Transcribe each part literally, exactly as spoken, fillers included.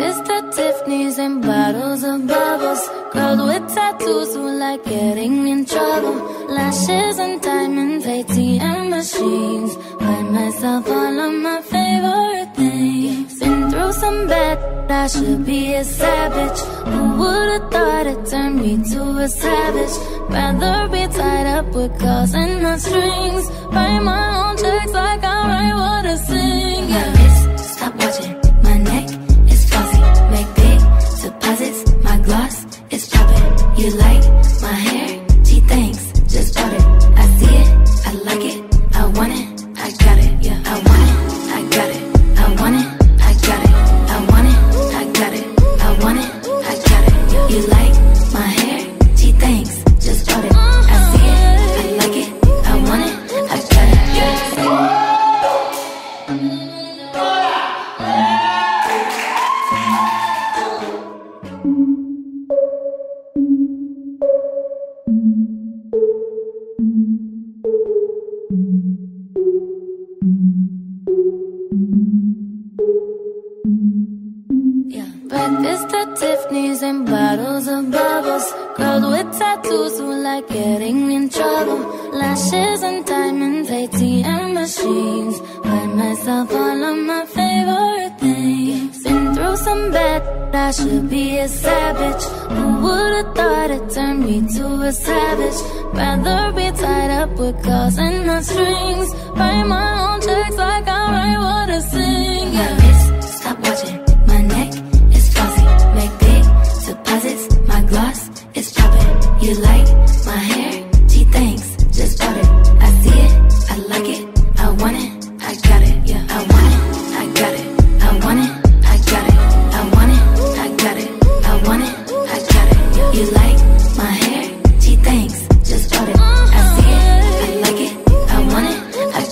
Mister Tiffany's and bottles of bubbles. Girls with tattoos who like getting in trouble. Lashes and diamonds, A T M machines. Buy myself all of my favorite things. Been through some bad, I should be a savage. Who would've thought it turned me to a savage? Rather be tied up with girls and my strings. Write my own checks like I write what I sing. My wrist, stop watching. My neck is flossy. Make big deposits. My gloss is popping. You like my hair? She thinks. Just bought it. I see it. I like it. I want it. I got it. Yeah, I want it. I got it. I want it. I got it. I want it. I got it. I want it. I got it. Yeah. You like my hair? She thinks. Just bought it. I see it. I like it. I want it. I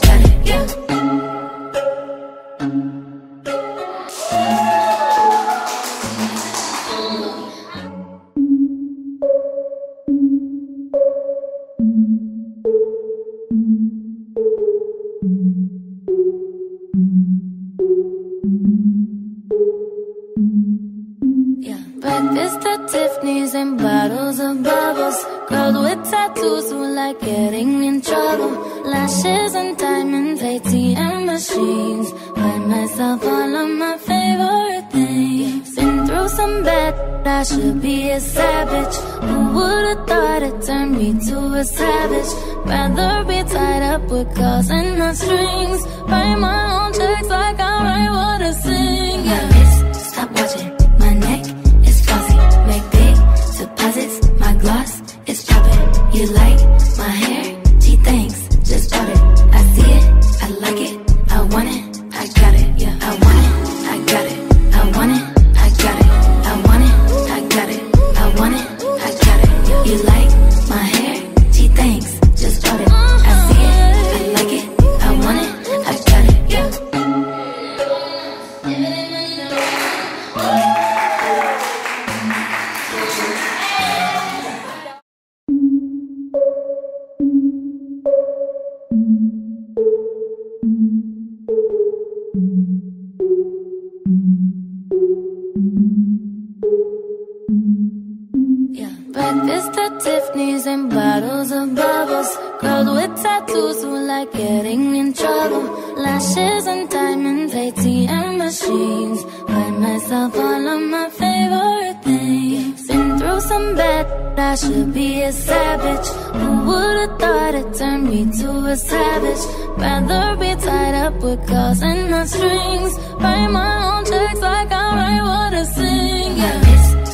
got it. Yeah. Breakfast at Tiffany's and bottles of bubbles. Girls with tattoos who like getting in trouble. Lashes and diamonds, A T M machines. Buy myself all of my favorite things. Been through some bad, I should be a savage. Who would've thought it turned me to a savage? Rather be tied up with girls and my strings. Write my own checks like I write what I sing. My wrist, stop watching. My neck. My gloss is popping. You like my hair? She thinks. Just bought it. I see it. I like it. I want it. I got it. Yeah, I want it. I got it. I want it. I got it. I want it. I got it. I want it. I got it. Yeah. You like my hair? She thinks. Just bought it. I see it. I like it. I want it. I got it. Yeah. Breakfast at Tiffany's and bottles of bubbles. Girls with tattoos who like getting in trouble. Lashes and diamonds, A T M machines. Buy myself all of my favorite things. Been through some bad, I should be a savage. Who would've thought it turned me to a savage? Rather be tied up with girls and my strings. Write my own checks like I write what I sing. My wrist, stop watching. My neck. My gloss is popping. You like my hair? She thinks. Just bought it. I see it. I like it. I want it. I got it. Yeah, I want it. I got it. I want it. I got it. I want it. I got it. I want it. I got it. Yeah. You like my hair? She thinks. Just bought it. I see it. I like it. I want it. I got it. Yeah. Breakfast at Tiffany's and bottles of bubbles. Girls with tattoos who like getting in trouble. Lashes and diamonds, A T M machines. Buy myself all of my favorite things. Been through some bad, I should be a savage. Who would've thought it turned me to a savage? Rather be tied up with girls and my strings. Write my own checks like I write what I sing. My wrist,